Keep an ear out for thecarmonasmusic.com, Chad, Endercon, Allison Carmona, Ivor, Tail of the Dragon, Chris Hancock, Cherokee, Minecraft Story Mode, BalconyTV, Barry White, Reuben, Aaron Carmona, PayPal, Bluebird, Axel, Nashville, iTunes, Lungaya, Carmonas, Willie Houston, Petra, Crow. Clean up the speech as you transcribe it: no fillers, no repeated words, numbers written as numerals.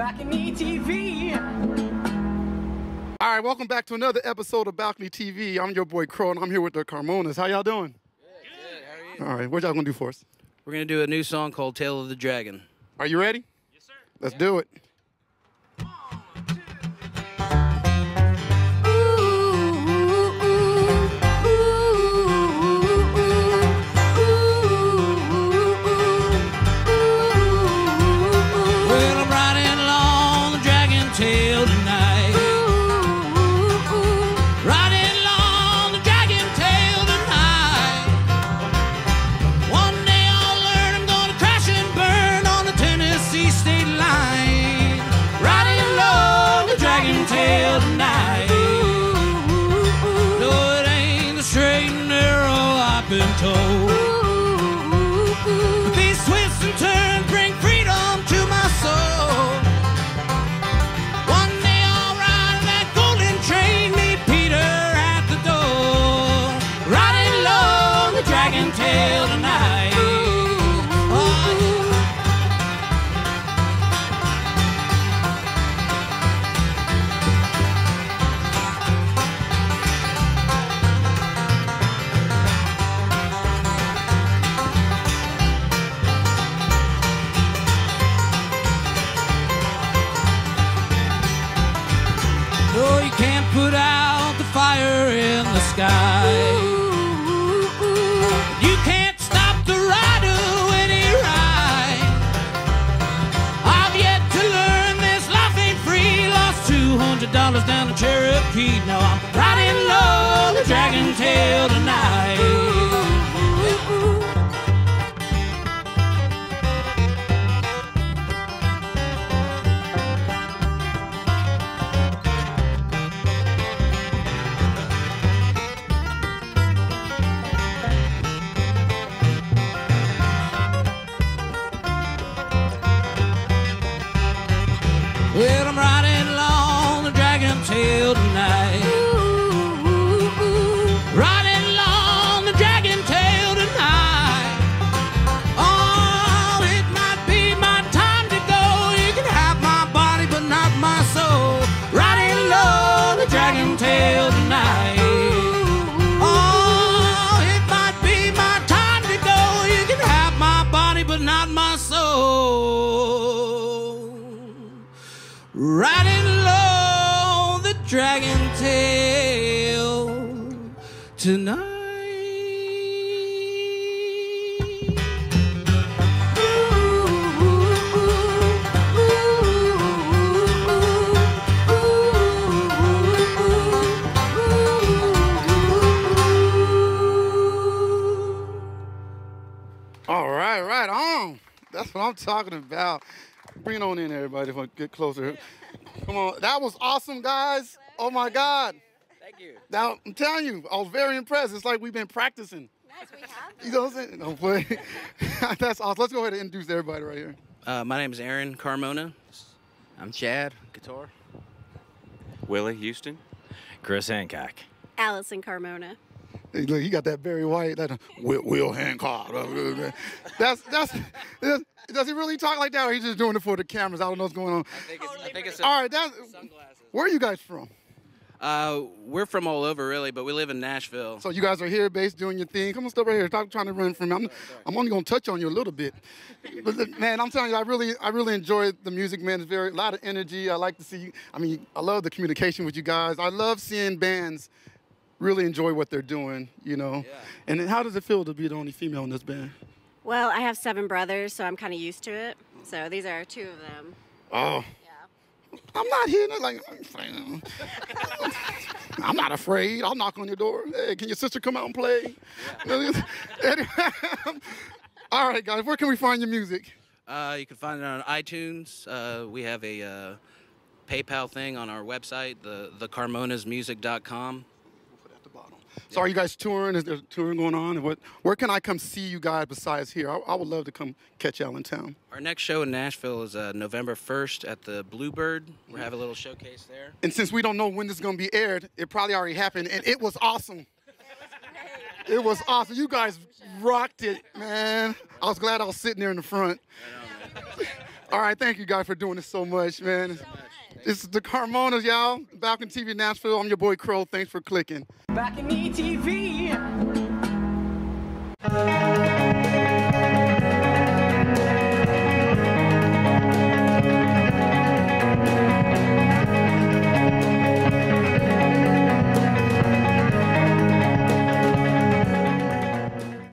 Balcony TV. All right, welcome back to another episode of Balcony TV. I'm your boy Crow, and I'm here with the Carmonas. How y'all doing? Good. How are you? All right, what y'all gonna do for us? We're gonna do a new song called Tail of the Dragon. Are you ready? Yes, sir. Let's do it. $200 down to Cherokee. Now I'm riding low on the dragon tail tonight. Tonight. All right, right on. That's what I'm talking about. Bring on in, everybody, if I get closer. Come on. That was awesome, guys. Oh, my God. Thank you. Now, I'm telling you, I was very impressed. It's like we've been practicing. Nice, we have. You know what I'm saying? No play. That's awesome. Let's go ahead and introduce everybody right here. My name is Aaron Carmona. I'm Chad. Guitar. Willie Houston. Chris Hancock. Allison Carmona. Hey, look, you got that Barry White, that Will Hancock. Does he really talk like that, or he's just doing it for the cameras? I don't know what's going on. I think it's all right, that's sunglasses. Where are you guys from? We're from all over, really, but we live in Nashville. So you guys are here, based, doing your thing. Come on, stop right here. Stop trying to run from me. I'm only gonna touch on you a little bit, but look, man, I'm telling you, I really enjoy the music, man. It's a lot of energy. I like to see. I mean, I love the communication with you guys. I love seeing bands really enjoy what they're doing, you know. Yeah. And how does it feel to be the only female in this band? Well, I have 7 brothers, so I'm kind of used to it. So these are 2 of them. Oh. I'm not here. Like, I'm not afraid. I'll knock on your door. Hey, can your sister come out and play? Yeah. All right, guys, where can we find your music? You can find it on iTunes. We have a PayPal thing on our website, thecarmonasmusic.com. Put it at the bottom. So yeah. Are you guys touring? Is there touring going on? And where can I come see you guys besides here? I would love to come catch y'all in town. Our next show in Nashville is November 1st at the Bluebird. We're having a little showcase there. And since we don't know when this is going to be aired, it probably already happened, and it was awesome. It was awesome. You guys rocked it, man. I was glad I was sitting there in the front. All right, thank you guys for doing this so much, man. So much. This is the Carmonas, y'all. Balcony TV Nashville. I'm your boy Crow. Thanks for clicking. Balcony TV.